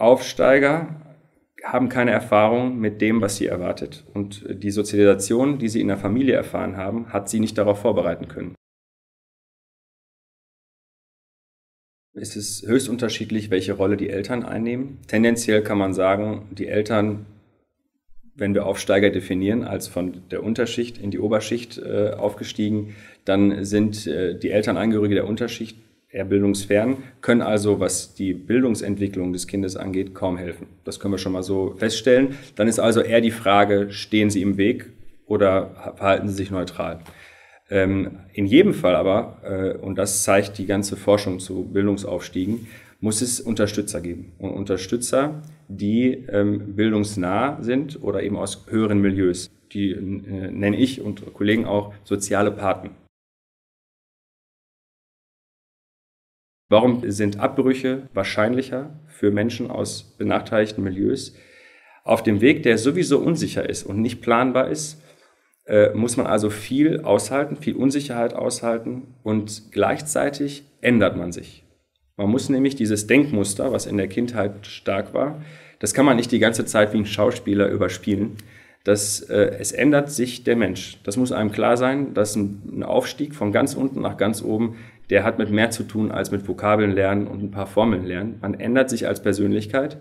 Aufsteiger haben keine Erfahrung mit dem, was sie erwartet. Und die Sozialisation, die sie in der Familie erfahren haben, hat sie nicht darauf vorbereiten können. Es ist höchst unterschiedlich, welche Rolle die Eltern einnehmen. Tendenziell kann man sagen, die Eltern, wenn wir Aufsteiger definieren, als von der Unterschicht in die Oberschicht aufgestiegen, dann sind die Eltern Angehörige der Unterschicht eher bildungsfern, können also, was die Bildungsentwicklung des Kindes angeht, kaum helfen. Das können wir schon mal so feststellen. Dann ist also eher die Frage, stehen sie im Weg oder verhalten sie sich neutral? In jedem Fall aber, und das zeigt die ganze Forschung zu Bildungsaufstiegen, muss es Unterstützer geben. Und Unterstützer, die bildungsnah sind oder eben aus höheren Milieus. Die nenne ich und Kollegen auch soziale Paten. Warum sind Abbrüche wahrscheinlicher für Menschen aus benachteiligten Milieus? Auf dem Weg, der sowieso unsicher ist und nicht planbar ist, muss man also viel aushalten, viel Unsicherheit aushalten und gleichzeitig ändert man sich. Man muss nämlich dieses Denkmuster, was in der Kindheit stark war, das kann man nicht die ganze Zeit wie ein Schauspieler überspielen. Es ändert sich der Mensch. Das muss einem klar sein, dass ein Aufstieg von ganz unten nach ganz oben, der hat mit mehr zu tun als mit Vokabeln lernen und ein paar Formeln lernen. Man ändert sich als Persönlichkeit.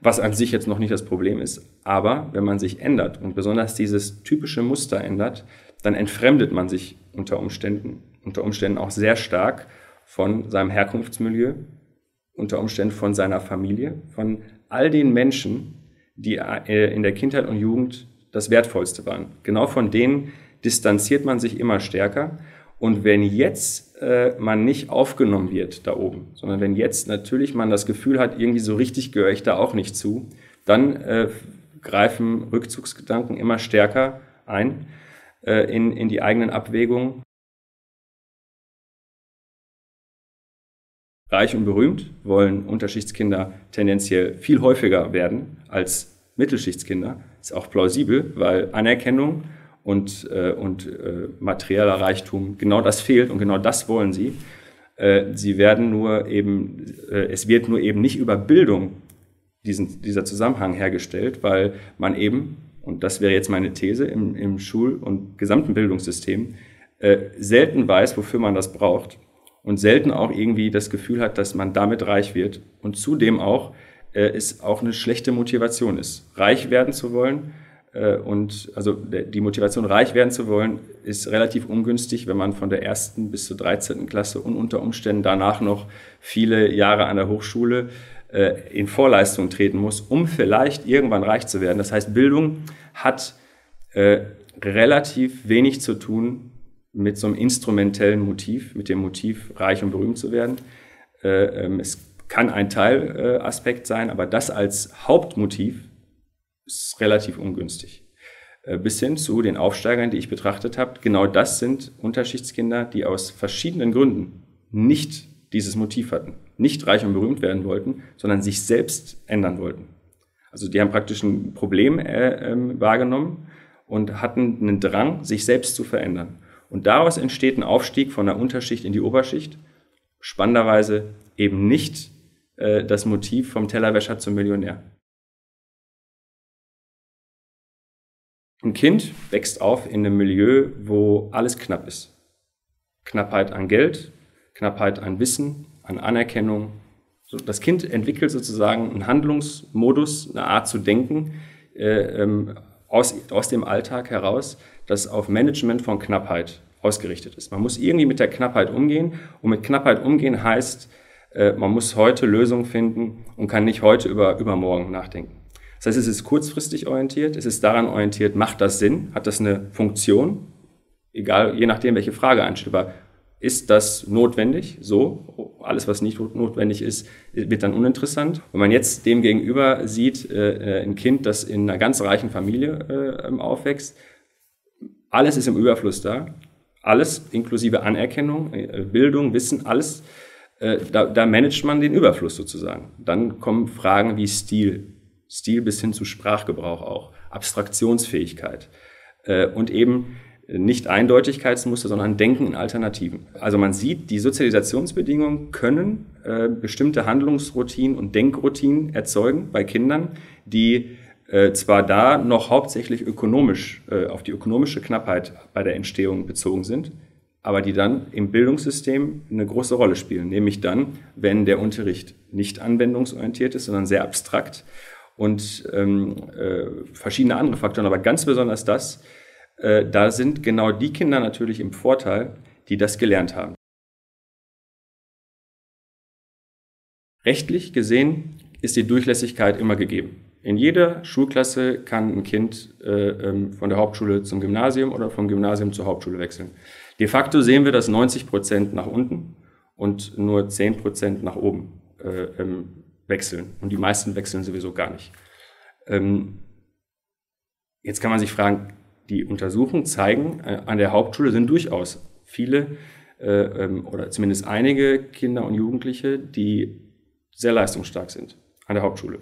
Was an sich jetzt noch nicht das Problem ist, aber wenn man sich ändert und besonders dieses typische Muster ändert, dann entfremdet man sich unter Umständen auch sehr stark von seinem Herkunftsmilieu, unter Umständen von seiner Familie, von all den Menschen, die in der Kindheit und Jugend das Wertvollste waren. Genau von denen distanziert man sich immer stärker. Und wenn jetzt man nicht aufgenommen wird da oben, sondern wenn jetzt natürlich man das Gefühl hat, irgendwie so richtig gehöre ich da auch nicht zu, dann greifen Rückzugsgedanken immer stärker ein in die eigenen Abwägungen. Reich und berühmt wollen Unterschichtskinder tendenziell viel häufiger werden als Mittelschichtskinder. Ist auch plausibel, weil Anerkennung und materieller Reichtum, genau das fehlt und genau das wollen sie. Es wird nur eben nicht über Bildung dieser Zusammenhang hergestellt, weil man eben, und das wäre jetzt meine These, im Schul- und gesamten Bildungssystem selten weiß, wofür man das braucht und selten auch irgendwie das Gefühl hat, dass man damit reich wird und zudem auch es auch eine schlechte Motivation ist, reich werden zu wollen. Und also die Motivation, reich werden zu wollen, ist relativ ungünstig, wenn man von der 1. bis zur 13. Klasse und unter Umständen danach noch viele Jahre an der Hochschule in Vorleistung treten muss, um vielleicht irgendwann reich zu werden. Das heißt, Bildung hat relativ wenig zu tun mit so einem instrumentellen Motiv, mit dem Motiv, reich und berühmt zu werden. Es kann ein Teilaspekt sein, aber das als Hauptmotiv ist relativ ungünstig. Bis hin zu den Aufsteigern, die ich betrachtet habe, genau das sind Unterschichtskinder, die aus verschiedenen Gründen nicht dieses Motiv hatten, nicht reich und berühmt werden wollten, sondern sich selbst ändern wollten. Also die haben praktisch ein Problem wahrgenommen und hatten einen Drang, sich selbst zu verändern. Und daraus entsteht ein Aufstieg von der Unterschicht in die Oberschicht, spannenderweise eben nicht das Motiv vom Tellerwäscher zum Millionär. Ein Kind wächst auf in einem Milieu, wo alles knapp ist. Knappheit an Geld, Knappheit an Wissen, an Anerkennung. Das Kind entwickelt sozusagen einen Handlungsmodus, eine Art zu denken, aus dem Alltag heraus, das auf Management von Knappheit ausgerichtet ist. Man muss irgendwie mit der Knappheit umgehen und mit Knappheit umgehen heißt, man muss heute Lösungen finden und kann nicht heute über übermorgen nachdenken. Das heißt, es ist kurzfristig orientiert, es ist daran orientiert, macht das Sinn, hat das eine Funktion, egal, je nachdem, welche Frage ansteht, aber ist das notwendig? So, alles, was nicht notwendig ist, wird dann uninteressant. Wenn man jetzt dem gegenüber sieht, ein Kind, das in einer ganz reichen Familie aufwächst, alles ist im Überfluss da, alles inklusive Anerkennung, Bildung, Wissen, alles, da managt man den Überfluss sozusagen. Dann kommen Fragen wie Stil bis hin zu Sprachgebrauch auch, Abstraktionsfähigkeit und eben nicht Eindeutigkeitsmuster, sondern ein Denken in Alternativen. Also man sieht, die Sozialisationsbedingungen können bestimmte Handlungsroutinen und Denkroutinen erzeugen bei Kindern, die zwar da noch hauptsächlich ökonomisch auf die ökonomische Knappheit bei der Entstehung bezogen sind, aber die dann im Bildungssystem eine große Rolle spielen, nämlich dann, wenn der Unterricht nicht anwendungsorientiert ist, sondern sehr abstrakt und verschiedene andere Faktoren, aber ganz besonders das, da sind genau die Kinder natürlich im Vorteil, die das gelernt haben. Rechtlich gesehen ist die Durchlässigkeit immer gegeben. In jeder Schulklasse kann ein Kind von der Hauptschule zum Gymnasium oder vom Gymnasium zur Hauptschule wechseln. De facto sehen wir, dass 90% nach unten und nur 10% nach oben wechseln. Und die meisten wechseln sowieso gar nicht. Jetzt kann man sich fragen, die Untersuchungen zeigen, an der Hauptschule sind durchaus viele oder zumindest einige Kinder und Jugendliche, die sehr leistungsstark sind an der Hauptschule.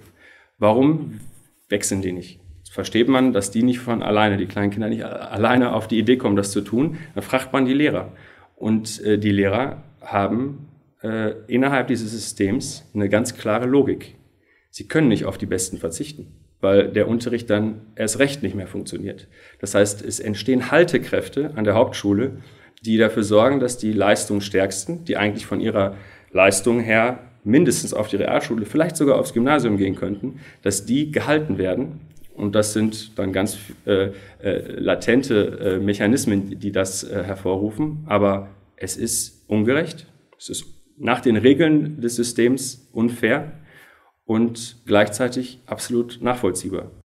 Warum wechseln die nicht? Versteht man, dass die nicht von alleine, die kleinen Kinder nicht alleine auf die Idee kommen, das zu tun? Dann fragt man die Lehrer. Und die Lehrer haben innerhalb dieses Systems eine ganz klare Logik. Sie können nicht auf die Besten verzichten, weil der Unterricht dann erst recht nicht mehr funktioniert. Das heißt, es entstehen Haltekräfte an der Hauptschule, die dafür sorgen, dass die Leistungsstärksten, die eigentlich von ihrer Leistung her mindestens auf die Realschule, vielleicht sogar aufs Gymnasium gehen könnten, dass die gehalten werden. Und das sind dann ganz latente Mechanismen, die das hervorrufen. Aber es ist ungerecht, es ist nach den Regeln des Systems unfair und gleichzeitig absolut nachvollziehbar.